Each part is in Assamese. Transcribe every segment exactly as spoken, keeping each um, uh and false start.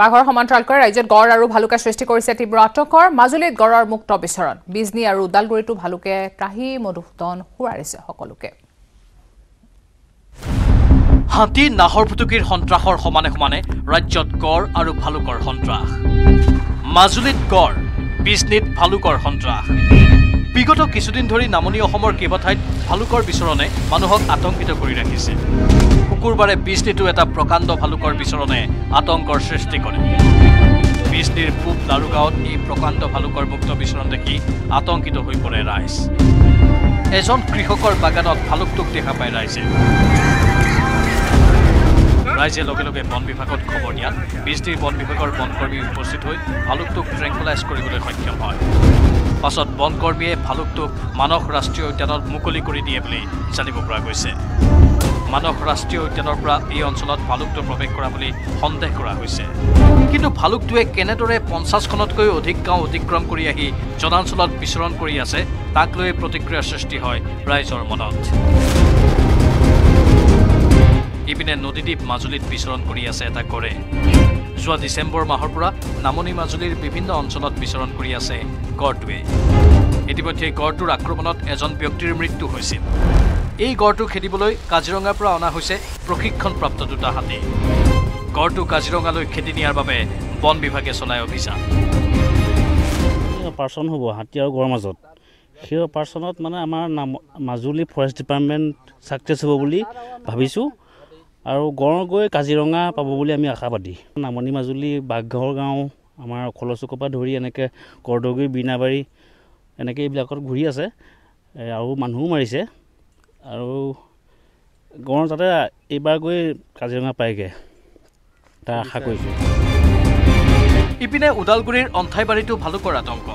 বাঘৰ সমান্তৰালকৈ ৰাজ্যত গড় আৰু ভালুকে সৃষ্টি কৰিছে তীব্ৰ আতংকৰ মাজুলীত গড়ৰ মুক্ত বিচৰণ বিজনী আৰু উদালগুৰিটো ভালুকে ত্ৰাহি মধুতন হুৰাইছে সকলোকে হাতী নাহৰ পুতুকিৰ সন্ত্ৰাসৰ সমানে সমানে ৰাজ্যত গড় আৰু ভালুকৰ সন্ত্ৰাস মাজুলীত গড় বিজনীত ভালুকৰ সন্ত্ৰাস বিগত কিছুদিন ধৰি নামনি অসমৰ কেবাঠাইত ভালুকৰ বিচৰণে মানুহক আতংকিত কৰি ৰাখিছে কুকুৰবাৰে বিজনীটো এটা প্ৰকাণ্ড ভালুকৰ বিচৰণে আতংকৰ সৃষ্টি কৰে বিজনীৰ পূব লাৰুগাঁৱত এই প্ৰকাণ্ড ভালুকৰ মুক্ত বিচৰণ দেখি আতংকিত হৈ পৰে ৰাইজ এজন কৃষকৰ বাগানত ভালুকটোক দেখা পাই ৰাইজে ৰাইজে লগে লগে বন বিভাগত খবৰ দিয়াত বিজনীৰ বন বিভাগৰ বনকৰ্মী উপস্থিত হৈ ভালুকটোক ট্ৰেংকুলাইজ কৰিবলৈ সক্ষম হয় পাছত বনকৰ্মীয়ে ভালুকটোক মানস ৰাষ্ট্ৰীয় উদ্যানত মুকলি কৰি দিয়ে বুলি জানিব পৰা গৈছে মানস ৰাষ্ট্ৰীয় উদ্যানৰ পৰা এই অঞ্চলত ভালুকটো প্ৰৱেশ কৰা বুলি সন্দেহ কৰা হৈছে কিন্তু ভালুকটোৱে কেনেদৰে পঞ্চাছখনতকৈ অধিক গাঁও অতিক্ৰম কৰি আহি জনাঞ্চলত বিচৰণ কৰি আছে তাক লৈ প্ৰতিক্ৰিয়া সৃষ্টি হয় ৰাইজৰ মনত ইপিনে নদীদ্বীপ মাজুলীত বিচৰণ কৰি আছে এটা কৰে যোৱা ডিসেম্বৰ মাহৰ পৰা নামনি মাজুলীৰ বিভিন্ন অঞ্চলত বিচৰণ কৰি আছে গড়টোৱে ইতিমধ্যে গড়টোৰ আক্ৰমণত এজন ব্যক্তিৰ মৃত্যু হৈছিল এই গড়টো খেদিবলৈ কাজিৰঙাৰ পৰা অনা হৈছে প্ৰশিক্ষণপ্ৰাপ্ত দুটা হাতী গড়টো কাজিৰঙালৈ খেদি নিয়াৰ বাবে বন বিভাগে চলাই অভিযান পাৰ্চন হ'ব হাতী আৰু গড়ৰ মাজত সেই পাৰ্চনত মানে আমাৰ মাজুলী ফৰেষ্ট ডিপাৰ্টমেণ্ট সাকসেছ হ'ব বুলি ভাবিছো আৰু গড় গৈ কাজিৰঙা পাব বুলি আমি আশাবাদী নামনি মাজুলী বাঘৰ গাঁও আমাৰ খলচুকপা ধৰি এনেকৈ কৰ্দগুৰি বিনাবাৰী এনেকৈ এইবিলাকত ঘূৰি আছে আৰু মানুহো মাৰিছে আৰু গড় যাতে এইবাৰ গৈ কাজিৰঙা পায়গৈ তাৰ আশা কৰিছোঁ ইপিনে উদালগুৰিৰ অন্থাইবাৰীটো ভালুকৰ আতংক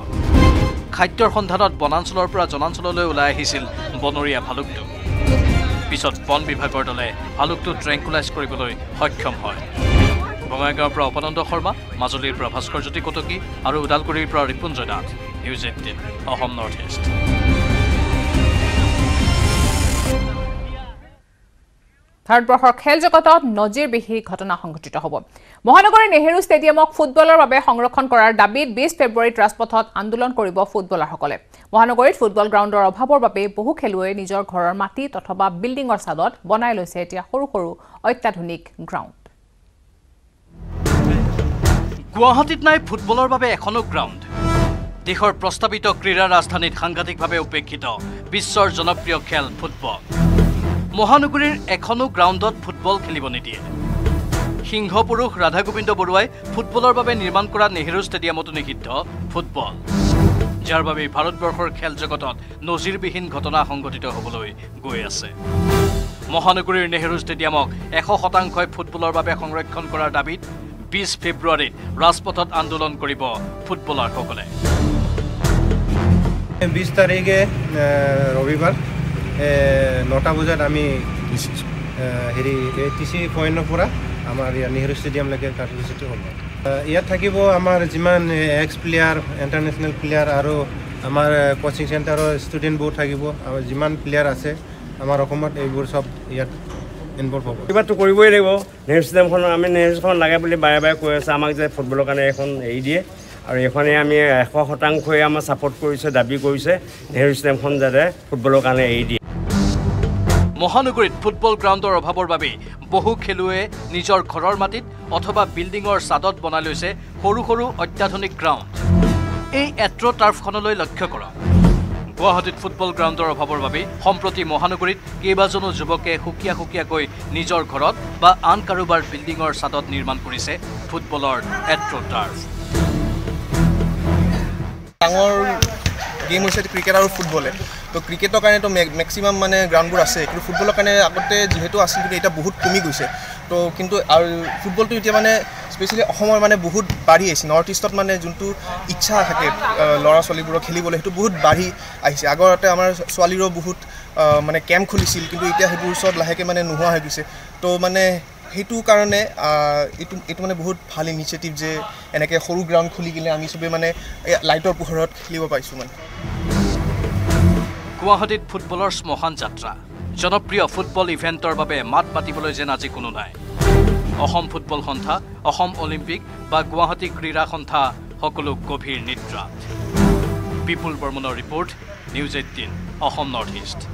খাদ্যৰ সন্ধানত বনাঞ্চলৰ পৰা জনাঞ্চললৈ ওলাই আহিছিল বনৰীয়া ভালুকটো পিছত বন বিভাগৰ দলে ভালুকটো ট্ৰেংকুলাইজ কৰিবলৈ সক্ষম হয় বঙাইগাঁৱৰ পৰা অপনন্দ শৰ্মা মাজুলীৰ পৰা ভাস্কৰজ্যোতি কটকী আৰু উদালগুৰিৰ পৰা Ripunjay Nath news eighteen Assam north east ভাৰতবৰ্ষৰ খেল জগতত নজিৰবিহীন ঘটনা সংঘটিত হ'ব মহানগৰীৰ নেহেৰু ষ্টেডিয়ামক ফুটবলৰ বাবে সংৰক্ষণ কৰাৰ দাবীত বিশ ফেব্ৰুৱাৰীত ৰাজপথত আন্দোলন কৰিব ফুটবলাৰসকলে মহানগৰীত ফুটবল গ্ৰাউণ্ডৰ অভাৱৰ বাবে বহু খেলুৱৈয়ে নিজৰ ঘৰৰ মাটি অথবা বিল্ডিঙৰ ছাদত বনাই লৈছে এতিয়া সৰু সৰু অত্যাধুনিক গ্ৰাউণ্ড গুৱাহাটীত নাই ফুটবলৰ বাবে এখনো গ্ৰাউণ্ড দেশৰ প্ৰস্তাৱিত ক্ৰীড়া ৰাজধানীত সাংঘাতিকভাৱে উপেক্ষিত বিশ্বৰ জনপ্ৰিয় খেল ফুটবল মহানগৰীৰ এখনো গ্ৰাউণ্ডত ফুটবল খেলিব নিদিয়ে সিংহ পুৰুষ ৰাধা গোবিন্দ বৰুৱাই ফুটবলৰ বাবে নিৰ্মাণ কৰা নেহেৰু ষ্টেডিয়ামতো নিষিদ্ধ ফুটবল যাৰ বাবে ভাৰতবৰ্ষৰ খেল জগতত নজিৰবিহীন ঘটনা সংঘটিত হ'বলৈ গৈ আছে মহানগৰীৰ নেহেৰু ষ্টেডিয়ামক এশ শতাংশই ফুটবলৰ বাবে সংৰক্ষণ কৰাৰ দাবীত বিশ ফেব্ৰুৱাৰীত ৰাজপথত আন্দোলন কৰিব ফুটবলাৰসকলে বিশ তাৰিখে ৰবিবাৰ নটা বজাত আমি হেৰি টি চি পইণ্টৰ পৰা আমাৰ ইয়াৰ নেহেৰু ষ্টেডিয়ামলৈকে কাৰ্যসূচীটো হ'ব ইয়াত থাকিব আমাৰ যিমান এক্স প্লেয়াৰ ইণ্টাৰনেশ্যনেল প্লেয়াৰ আৰু আমাৰ কোচিং চেণ্টাৰৰ ষ্টুডেণ্টবোৰ থাকিব আৰু যিমান প্লেয়াৰ আছে আমাৰ অসমত এইবোৰ চব ইয়াত ইনভল্ভ হ'ব কিবাটো কৰিবই লাগিব নেহেৰু ষ্টেডিয়ামখন আমি নেহেৰুখন লাগে বুলি বাৰে বাৰে কৈ আছে আমাক যে ফুটবলৰ কাৰণে এখন এৰি দিয়ে আৰু এখনে আমি এশ শতাংশই আমাৰ ছাপৰ্ট কৰিছে দাবী কৰিছে নেহেৰু ষ্টেডিয়ামখন যাতে ফুটবলৰ কাৰণে এৰি দিয়ে মহানগৰীত ফুটবল গ্ৰাউণ্ডৰ অভাৱৰ বাবে বহু খেলুৱৈয়ে নিজৰ ঘৰৰ মাটিত অথবা বিল্ডিঙৰ ছাদত বনাই লৈছে সৰু সৰু অত্যাধুনিক গ্ৰাউণ্ড এই এট্ৰ টাৰ্ফখনলৈ লক্ষ্য কৰক গুৱাহাটীত ফুটবল গ্ৰাউণ্ডৰ অভাৱৰ বাবে সম্প্ৰতি মহানগৰীত কেইবাজনো যুৱকে সুকীয়া সুকীয়াকৈ নিজৰ ঘৰত বা আন কাৰোবাৰ বিল্ডিঙৰ ছাদত নিৰ্মাণ কৰিছে ফুটবলৰ এট্ৰ টাৰ্ফ ডাঙৰ গেম হৈছে ক্ৰিকেট আৰু ফুটবলে তো ক্ৰিকেটৰ কাৰণে তো মেক্সিমাম মানে গ্ৰাউণ্ডবোৰ আছে কিন্তু ফুটবলৰ কাৰণে আগতে যিহেতু আছিল কিন্তু এতিয়া বহুত কমি গৈছে তো কিন্তু আৰু ফুটবলটো এতিয়া মানে স্পেচিয়েলি অসমৰ মানে বহুত বাঢ়ি আহিছে নৰ্থ ইষ্টত মানে যোনটো ইচ্ছা থাকে ল'ৰা ছোৱালীবোৰৰ খেলিবলৈ সেইটো বহুত বাঢ়ি আহিছে আগতে আমাৰ ছোৱালীৰো বহুত মানে কেম্প খুলিছিল কিন্তু এতিয়া সেইবোৰ চব লাহেকৈ মানে নোহোৱা হৈ গৈছে তো মানে সেইটো কাৰণে এইটো এইটো মানে বহুত ভাল ইনিচিয়েটিভ যে এনেকৈ সৰু গ্ৰাউণ্ড খুলি কিনে আমি চবেই মানে লাইটৰ পোহৰত খেলিব পাইছোঁ মানে গুৱাহাটীত ফুটবলৰ শ্মশান যাত্ৰা জনপ্ৰিয় ফুটবল ইভেণ্টৰ বাবে মাত মাতিবলৈ যেন আজি কোনো নাই Ahom Football Hontha, Ahom Olympic, Ba Guwahati Krira Hontha, Hokolo Gobhir Nidra. People Bermuda Report, News eighteen, Assam Northeast.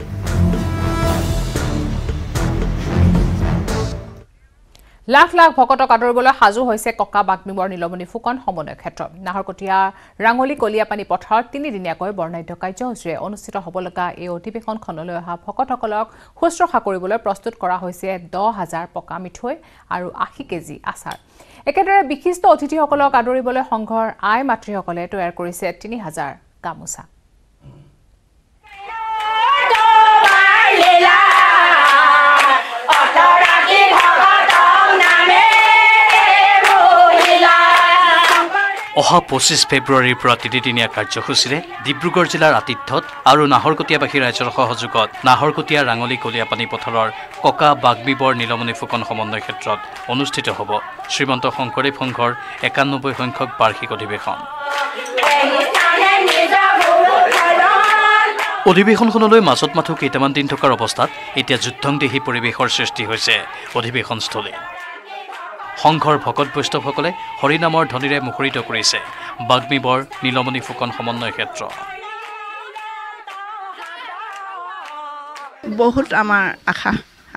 Lakh lakh ভকত কাটৰবলৈ হাজু হৈছে ককা বাকমিবৰ নিলমনি ফুকন সমন্বয় ক্ষেত্ৰ নাহৰকটীয়া ৰাঙলী কলিয়াপানী পথাৰত তিনি দিনীয়াকৈ বৰ্ণাঢ্য কাৰ্যসূচীৰে অনুষ্ঠিত হ'বলগা এই অধিবেশনখনলৈ অহা ভকতসকলক শুশ্ৰূষা কৰিবলৈ প্ৰস্তুত কৰা হৈছে দহ হাজাৰ পকা মিঠৈ আৰু আশী কেজি আচাৰ একেদৰে বিশিষ্ট অতিথিসকলক আদৰিবলৈ সংঘৰ আই মাতৃসকলে তৈয়াৰ কৰিছে তিনি হাজাৰ গামোচা অহা পঁচিছ ফেব্ৰুৱাৰীৰ পৰা তিনিদিনীয়া কাৰ্যসূচীৰে ডিব্ৰুগড় জিলাৰ আতিথ্যত আৰু নাহৰকটীয়াবাসীৰ ৰাইজৰ সহযোগত নাহৰকটীয়া ৰাঙলী কলিয়াপানী পথাৰৰ ককা বাগবিবৰ নীলমণি ফুকন সমন্বয় ক্ষেত্ৰত অনুষ্ঠিত হ'ব শ্ৰীমন্ত শংকৰদেৱ সংঘৰ একানব্বৈ সংখ্যক বাৰ্ষিক অধিৱেশন অধিবেশনখনলৈ মাজত মাথো কেইটামান দিন থকাৰ অৱস্থাত এতিয়া যুদ্ধংদেহী পৰিৱেশৰ সৃষ্টি হৈছে অধিবেশনস্থলী সংঘৰ ভকত বৈষ্ণৱসকলে হৰি নামৰ ধ্বনিৰে মুখৰিত কৰিছে বাগমিবৰ নীলমণি ফুকন সমন্বয় ক্ষেত্ৰ বহুত আমাৰ আশা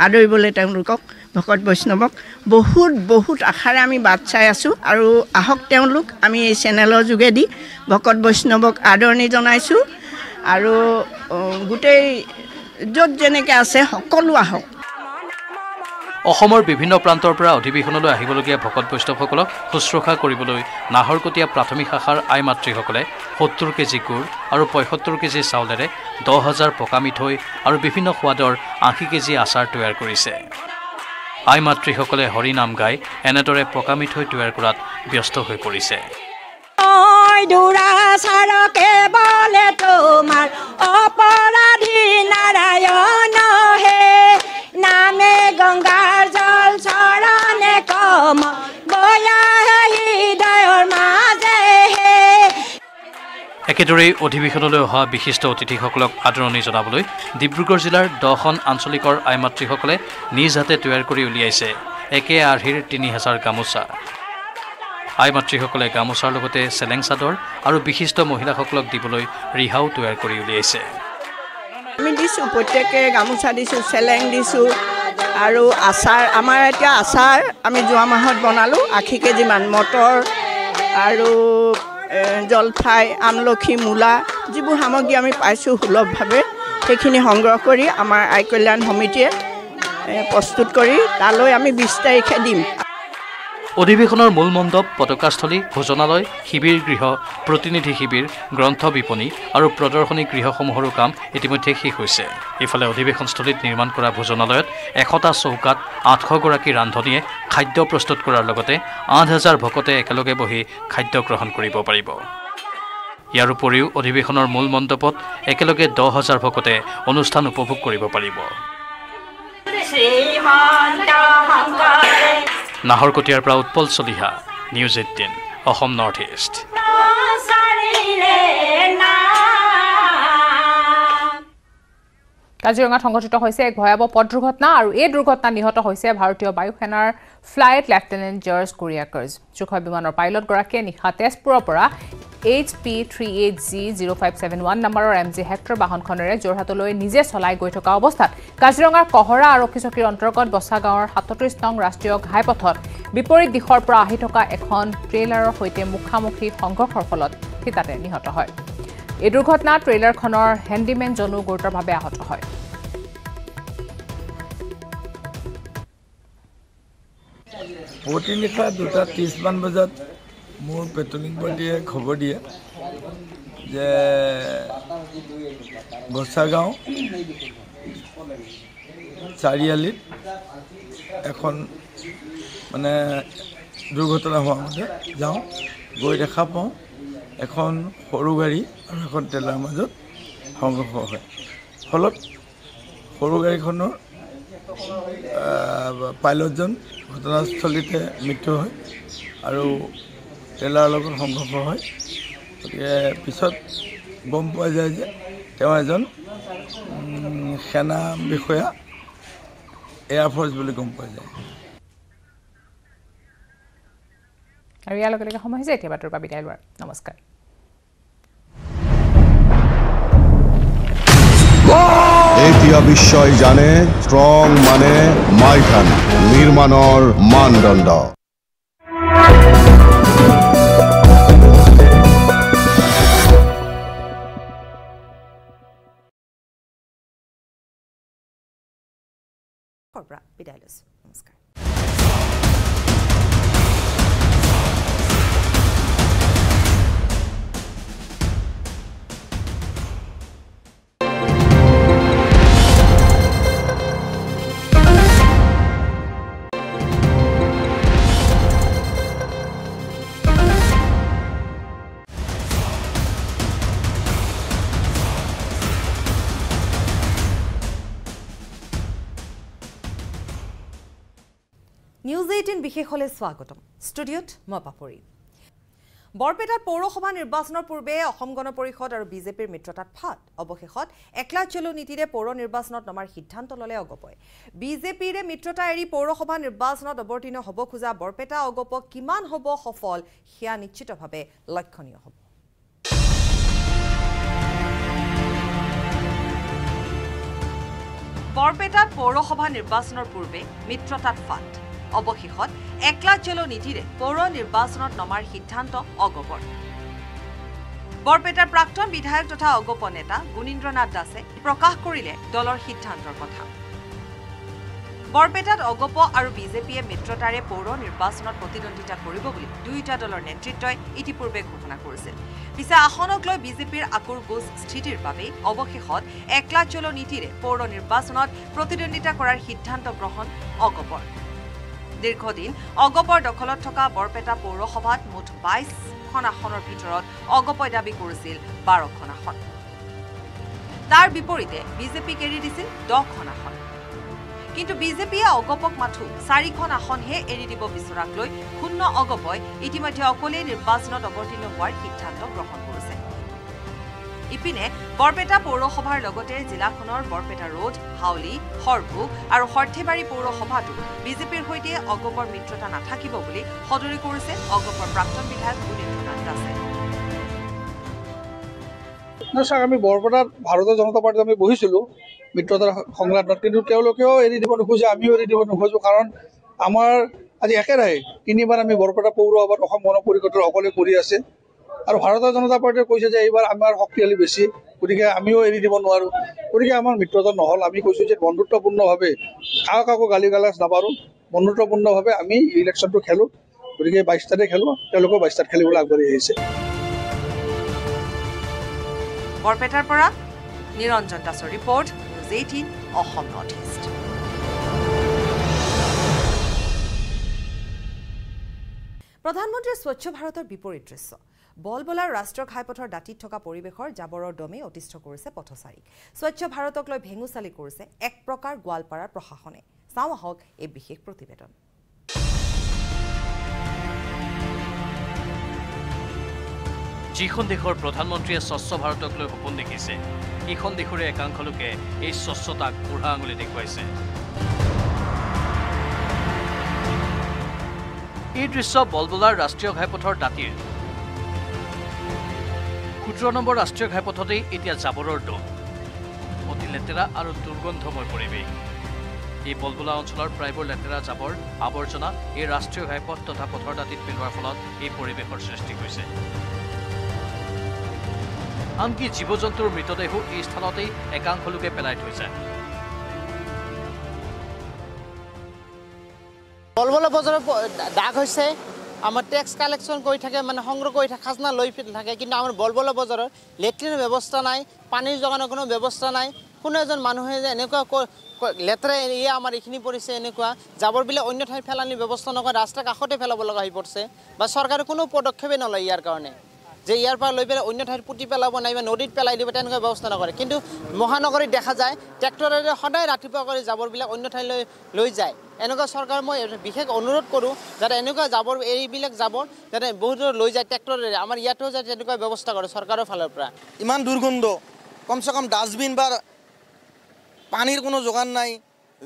আদৰিবলৈ তেওঁলোকক ভকত বৈষ্ণৱক বহুত বহুত আশাৰে আমি বাট চাই আছো আৰু আহক তেওঁলোক আমি এই চেনেলৰ যোগেদি ভকত বৈষ্ণৱক আদৰণি জনাইছো আৰু গোটেই যত যেনেকৈ আছে সকলো আহক অসমৰ বিভিন্ন প্ৰান্তৰ পৰা অধিবেশনলৈ আহিবলগীয়া ভকত বৈষ্ণৱসকলক শুশ্ৰূষা কৰিবলৈ নাহৰকটীয়া প্ৰাথমিক শাখাৰ আই মাতৃসকলে সত্তৰ কেজি গুড় আৰু পঁয়সত্তৰ কেজি চাউলেৰে দহ হাজাৰ পকা মিঠৈ আৰু বিভিন্ন সোৱাদৰ আশী কেজি আচাৰ তৈয়াৰ কৰিছে আই মাতৃসকলে হৰি নাম গাই এনেদৰে পকা মিঠৈ তৈয়াৰ কৰাত ব্যস্ত হৈ পৰিছে একেদৰে অধিবেশনলৈ অহা বিশিষ্ট অতিথিসকলক আদৰণি জনাবলৈ ডিব্ৰুগড় জিলাৰ দহখন আঞ্চলিকৰ আই মাতৃসকলে নিজ হাতে তৈয়াৰ কৰি উলিয়াইছে একে আৰ্হিৰ তিনি হাজাৰ গামোচা আই মাতৃসকলে গামোচাৰ লগতে চেলেং চাদৰ আৰু বিশিষ্ট মহিলাসকলক দিবলৈ ৰিহাও তৈয়াৰ কৰি উলিয়াইছে আমি দিছো প্ৰত্যেকে গামোচা দিছো চেলেং দিছো আৰু আচাৰ আমাৰ এটা আচাৰ আমি যোৱা মাহত বনালো আশী কেজি মান মটৰ আৰু জলফাই আমলখি মূলা যিবোৰ সামগ্ৰী আমি পাইছো সুলভভাৱে সেইখিনি সংগ্ৰহ কৰি আমাৰ আই কল্যাণ সমিতিয়ে প্ৰস্তুত কৰি তালৈ আমি বিশ তাৰিখে দিম অধিবেশনৰ মূল মণ্ডপ পতাকাস্থলী ভোজনালয় শিবিৰ গৃহ প্ৰতিনিধি শিবিৰ গ্ৰন্থ বিপণী আৰু প্ৰদৰ্শনী গৃহসমূহৰো কাম ইতিমধ্যে শেষ হৈছে ইফালে অধিবেশনস্থলীত নিৰ্মাণ কৰা ভোজনালয়ত এশটা চৌকাত আঠশ গৰাকী ৰান্ধনীয়ে খাদ্য প্ৰস্তুত কৰাৰ লগতে আঠ হাজাৰ ভকতে একেলগে বহি খাদ্য গ্ৰহণ কৰিব পাৰিব ইয়াৰ উপৰিও অধিবেশনৰ মূল মণ্ডপত একেলগে দহ হাজাৰ ভকতে অনুষ্ঠান উপভোগ কৰিব পাৰিব নাহৰকটীয়াৰ পৰা Utpal Chaliha news eighteen Assam north east কাজিৰঙাত সংঘটিত হৈছে এক ভয়াৱহ পথ দুৰ্ঘটনা আৰু এই দুৰ্ঘটনা নিহত হৈছে ভাৰতীয় বায়ুসেনাৰ ফ্লাইট লেফটেনেণ্ট জৰ্জ কোৰিয়াকৰ্জ যুদ্ধ বিমানৰ পাইলট গৰাকীয়ে নিশা তেজপুৰৰ পৰা H P three eight G zero' five seven one নম্বৰৰ এম জি হেক্টৰ বাহনখনেৰে যোৰহাটলৈ নিজে চলাই গৈ থকা অৱস্থাত কাজিৰঙাৰ কহৰা আৰক্ষী চকীৰ অন্তৰ্গত বছা গাঁৱৰ সাতত্ৰিশ নং ৰাষ্ট্ৰীয় ঘাইপথত বিপৰীত দিশৰ পৰা আহি থকা এখন ট্ৰেইলাৰৰ সৈতে মুখামুখি সংঘৰ্ষৰ ফলত থিতাতে নিহত হয় এই দুৰ্ঘটনাত ট্ৰেইলাৰখনৰ হেণ্ডিমেন জনু গুৰুতৰভাৱে আহত হয় পতি নিশা দুটা ত্ৰিশ মান বজাত মোৰ পেট্ৰলিং পাৰ্টিয়ে খবৰ দিয়ে যে বছাগাঁও চাৰিআলিত এখন মানে দুৰ্ঘটনা হোৱা মতে যাওঁ গৈ দেখা পাওঁ এখন সৰু গাড়ী আৰু এখন ট্ৰেইলাৰৰ মাজত সংঘৰ্ষ হয় ফলত সৰু গাড়ীখনৰ পাইলটজন ঘটনাস্থলীতে মৃত্যু হয় আৰু ট্ৰেইলাৰৰ লগত সংঘৰ্ষ হয় গতিকে পিছত গম পোৱা যায় যে তেওঁ এজন সেনা বিষয়া এয়াৰফৰ্চ বুলি গম পোৱা যায় আৰু ইয়াৰ লগে লগে সময় হৈছে এতিয়া বাটৰ পৰা বিদায় লোৱাৰ নমস্কাৰ এতিয়া বিশ্বই জানে স্ট্ৰং মানে মাইথান নিৰ্মাণৰ মানদণ্ড Cobra, Vidalus, Namaskar. News eighteen বিশেষলে স্বাগতম স্টুডিওত মপাপৰি বৰপেটা পৌৰসভা নিৰ্বাচনৰ পূৰ্বে অসম গণ পৰিষদ আৰু বিজেপিৰ মিত্ৰতাত ফাট অৱশেষত একলা চলো নীতিৰে পৌৰ নিৰ্বাচনত নমাৰ সিদ্ধান্ত ললে অগপয় বিজেপিৰ মিত্ৰতা এৰি পৌৰসভা নিৰ্বাচনত অৱতীৰ্ণ হ'ব খোজা বৰপেটা অগপ কিমান হ'ব সফল হিয়া নিশ্চিতভাৱে লক্ষণীয় হ'ব বৰপেটা পৌৰসভা নিৰ্বাচনৰ পূৰ্বে মিত্ৰতাত ফাট অবশেষত একলা চলো নীতিৰে পৌৰ নিৰ্বাচনত নমাৰ সিদ্ধান্ত অগপৰ বৰপেটাৰ প্ৰাক্তন বিধায়ক তথা অগপ নেতা গুণীন্দ্ৰনাথ দাসে প্ৰকাশ কৰিলে দলৰ সিদ্ধান্তৰ কথা বৰপেটাত অগপ আৰু বিজেপিয়ে মিত্ৰতাৰে পৌৰ নিৰ্বাচনত প্ৰতিদ্বন্দ্বিতা কৰিব বুলি দুইটা দলৰ নেতৃত্বই ইতিপূৰ্বে ঘোষণা কৰিছিল পিছে আহনক লৈ বিজেপিৰ আকুৰ গোছ স্থিতিৰ বাবে অবশেষত একলা চলো নীতিৰে পৌৰ নিৰ্বাচনত প্ৰতিদ্বন্দ্বিতা কৰাৰ সিদ্ধান্ত গ্ৰহণ অগপৰ দীৰ্ঘদিন অগপৰ দখলত থকা বৰপেটা পৌৰসভাত মুঠ বাইশখন আসনৰ ভিতৰত অগপই দাবী কৰিছিল বাৰখন আসন তাৰ বিপৰীতে বিজেপি এৰি দিছিল দহখন আসন কিন্তু বিজেপিয়ে অগপক মাথো চাৰিখন আসনহে এৰি দিব বিচৰাক লৈ শূন্য অগপই ইতিমধ্যে অকলে নিৰ্বাচনত অৱতীৰ্ণ হোৱাৰ সিদ্ধান্ত গ্ৰহণ কৰিছে ইপিনে বৰপেটা পৌৰসভাৰ লগতে জিলাখনৰ বৰপেটা ৰোড হাউলি হৰভোগ আৰু হৰ্থেবাৰী পৌৰসভাটো বিজেপিৰ সৈতে অগপৰ মিত্ৰতা নাথাকিব বুলি সদৰি কৰিছে অগপৰ প্ৰাক্তন বিধায়ক গুণীন্দ্ৰনাথ দাসে নসা আমি বৰপেটা ভাৰতীয় জনতা পাৰ্টি আমি বহিছিলো মিত্ৰতাৰ সংগ্ৰামত কিন্তু তেওঁলোকেও এৰি দিব নোখোজে আমিও এৰি দিব নোখোজো কাৰণ আমাৰ আজি একেৰাহে তিনিবাৰ আমি বৰপেটা পৌৰসভাত অসম গণ পৰিষদৰ অকলে কৰি আছে আৰু ভাৰতীয় জনতা পাৰ্টিয়ে কৈছে যে এইবাৰ আমাৰ শক্তিশালী বেছি গতিকে আমিও এৰি দিব নোৱাৰো গতিকে আমাৰ মিত্ৰতা নহল আমি কৈছো যে বন্ধুত্বপূৰ্ণভাৱে কাক কাকো গালি গালাজ নাপাৰো বন্ধুত্বপূৰ্ণভাৱে আমি ইলেকশ্যনটো খেলো গতিকে বাইশ তাৰিখে খেলো তেওঁলোকো বাইশ তাৰিখে খেলিবলৈ আগবাঢ়ি আহিছে বৰপেটাৰ পৰা নিৰঞ্জন দাসৰ report news eighteen Assam northeast প্ৰধানমন্ত্ৰীৰ স্বচ্ছ ভাৰতৰ বিপৰীত দৃশ্য বলবলাৰ ৰাষ্ট্ৰ ঘাইপথৰ দাঁতিত থকা পৰিবেশৰ জাবৰৰ দমে অতিষ্ঠ কৰিছে পথচাৰীক স্বচ্ছ ভাৰতক লৈ ভেঙুচালি কৰিছে এক প্ৰকাৰ গোৱালপাৰাৰ প্ৰশাসনে চাও আহক এই বিশেষ প্ৰতিবেদন যিখন দেশৰ প্ৰধানমন্ত্ৰীয়ে স্বচ্ছ ভাৰতক লৈ সপোন দেখিছে এইখন দেশৰে একাংশ লোকে এই স্বচ্ছতাক বুঢ়া আঙুলি দেখুৱাইছে এই দৃশ্য বলবলাৰ ৰাষ্ট্ৰীয় ঘাইপথৰ দাঁতিৰ খুদ্ৰ নম্বৰ ৰাষ্ট্ৰীয় ঘাইপথতেই এতিয়া জাবৰৰ দম অতি লেতেৰা আৰু দুৰ্গন্ধময় পৰিৱেশ এই বলবলা অঞ্চলৰ প্ৰায়বোৰ লেতেৰা জাবৰ আৱৰ্জনা এই ৰাষ্ট্ৰীয় ঘাইপথ তথা পথৰ দাঁতিত পেলোৱাৰ ফলত এই পৰিৱেশৰ সৃষ্টি হৈছে আনকি জীৱ জন্তুৰ মৃতদেহ এই স্থানতেই একাংশ লোকে পেলাই থৈছে বলবলা বজাৰৰ দাগ হৈছে আমাৰ ট্যাক্স কালেকশন কৰি থাকে মানে সংগ্ৰহ কৰি থাকে খাজনা লৈ থাকে কিন্তু আমাৰ বলবলা বজাৰৰ লেট্ৰিনৰ ব্যৱস্থা নাই পানীৰ যোগানৰ কোনো ব্যৱস্থা নাই কোনো এজন মানুহে যে এনেকুৱা লেতেৰা এৰিয়া আমাৰ এখিনি পৰিছে এনেকুৱা জাবৰবিলাক অন্য ঠাই ফেলানি ব্যৱস্থা নকৰা ৰাস্তাৰ কাষতে ফেলাব লগা হৈ পৰিছে বা চৰকাৰে কোনো পদক্ষেপে নলয় ইয়াৰ কাৰণে যে ইয়াৰ পৰা লৈ পেলাই অন্য ঠাইত পুতি পেলাব নাইবা নদীত পেলাই দিব তেনেকুৱা ব্যৱস্থা নকৰে কিন্তু মহানগৰীত দেখা যায় ট্ৰেক্টৰেৰে সদায় ৰাতিপুৱা কৰি জাবৰবিলাক অন্য ঠাইলৈ লৈ যায় এনেকুৱা চৰকাৰ মই বিশেষ অনুৰোধ কৰোঁ যাতে এনেকুৱা জাবৰ এইবিলাক জাবৰ যাতে বহুত লৈ যায় ট্ৰেক্টৰেৰে আমাৰ ইয়াতো যাতে এনেকুৱা ব্যৱস্থা কৰে চৰকাৰৰ ফালৰ পৰা ইমান দুৰ্গন্ধ কমচে কম ডাষ্টবিন বা পানীৰ কোনো যোগান নাই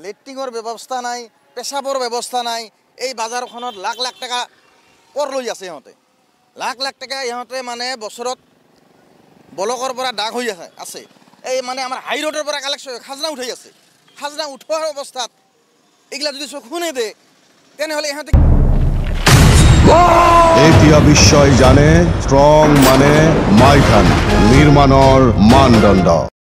লেট্ৰিনৰ ব্যৱস্থা নাই পেচাবৰ ব্যৱস্থা নাই এই বজাৰখনত লাখ লাখ টকা কৰ লৈ আছে ইহঁতে লাখ লাখ টাকা ইহঁতে মানে বছৰত বলকৰ পৰা দাগ হৈ আছে এই মানে আমাৰ হাই ৰোডৰ পৰা কালেকশন খাজনা উঠাই আছে খাজনা উঠোৱাৰ অৱস্থাত এগলা যদি চখুনে দে তেনে হলে ইহঁতে এটিয়া বিশ্বই জানে স্ট্রং মানে মাইখান নিৰ্মাণৰ মানদণ্ড